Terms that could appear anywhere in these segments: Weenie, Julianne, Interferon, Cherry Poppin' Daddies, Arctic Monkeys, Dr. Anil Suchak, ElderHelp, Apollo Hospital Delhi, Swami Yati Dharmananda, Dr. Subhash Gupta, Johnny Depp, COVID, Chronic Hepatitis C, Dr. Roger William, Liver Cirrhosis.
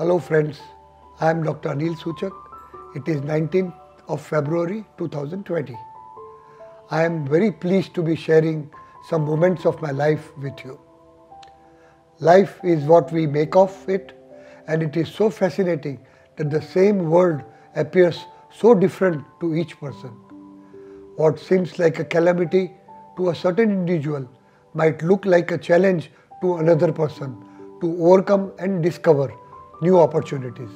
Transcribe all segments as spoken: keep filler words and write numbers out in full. Hello friends, I am Doctor Anil Suchak. It is nineteenth of February two thousand twenty. I am very pleased to be sharing some moments of my life with you. Life is what we make of it, and it is so fascinating that the same world appears so different to each person. What seems like a calamity to a certain individual might look like a challenge to another person to overcome and discover new opportunities.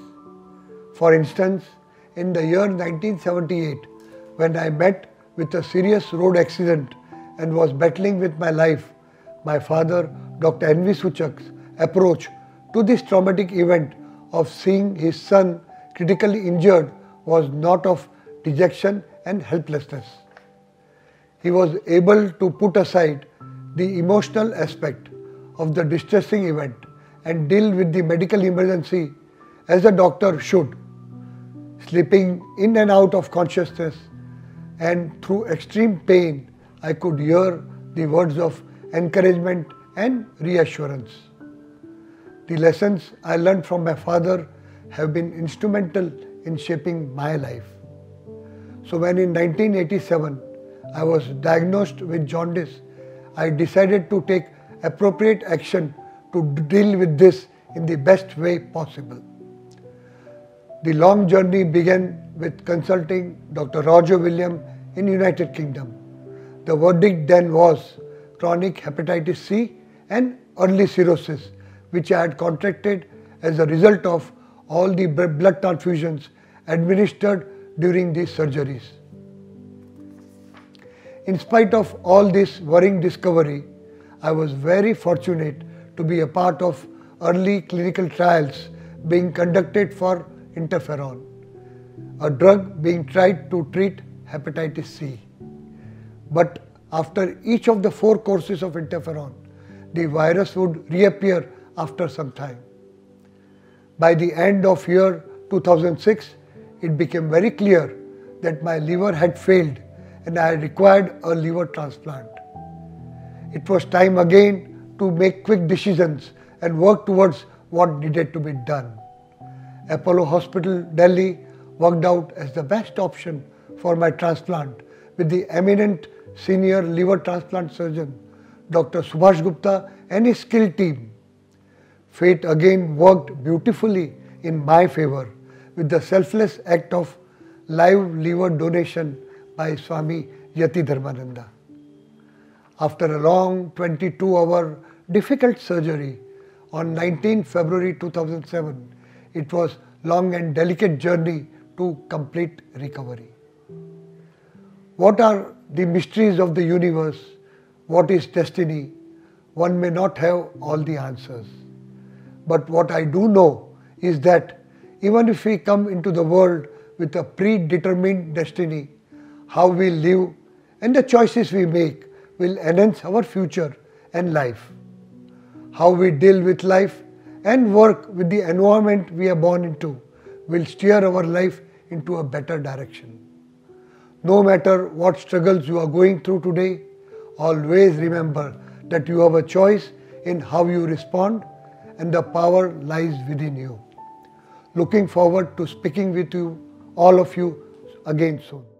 For instance, in the year nineteen seventy-eight, when I met with a serious road accident and was battling with my life, my father, Doctor N V Suchak's approach to this traumatic event of seeing his son critically injured was not of dejection and helplessness. He was able to put aside the emotional aspect of the distressing event and deal with the medical emergency as a doctor should. Slipping in and out of consciousness and through extreme pain, I could hear the words of encouragement and reassurance. The lessons I learned from my father have been instrumental in shaping my life. So when in nineteen eighty-seven I was diagnosed with jaundice, I decided to take appropriate action to deal with this in the best way possible. The long journey began with consulting Doctor Roger William in United Kingdom. The verdict then was Chronic Hepatitis C and early cirrhosis, which I had contracted as a result of all the blood transfusions administered during these surgeries. In spite of all this worrying discovery, I was very fortunate to be a part of early clinical trials being conducted for Interferon, a drug being tried to treat hepatitis C. But after each of the four courses of interferon, the virus would reappear after some time. By the end of year two thousand six, it became very clear that my liver had failed and I required a liver transplant. It was time again to make quick decisions and work towards what needed to be done. Apollo Hospital Delhi worked out as the best option for my transplant, with the eminent senior liver transplant surgeon Doctor Subhash Gupta and his skilled team. Fate again worked beautifully in my favor with the selfless act of live liver donation by Swami Yati Dharmananda. After a long twenty-two hour difficult surgery on nineteenth February two thousand seven, it was a long and delicate journey to complete recovery. What are the mysteries of the universe? What is destiny? One may not have all the answers. But what I do know is that even if we come into the world with a predetermined destiny, how we live and the choices we make will enhance our future and life. How we deal with life and work with the environment we are born into will steer our life into a better direction. No matter what struggles you are going through today, always remember that you have a choice in how you respond and the power lies within you. Looking forward to speaking with you, all of you, again soon.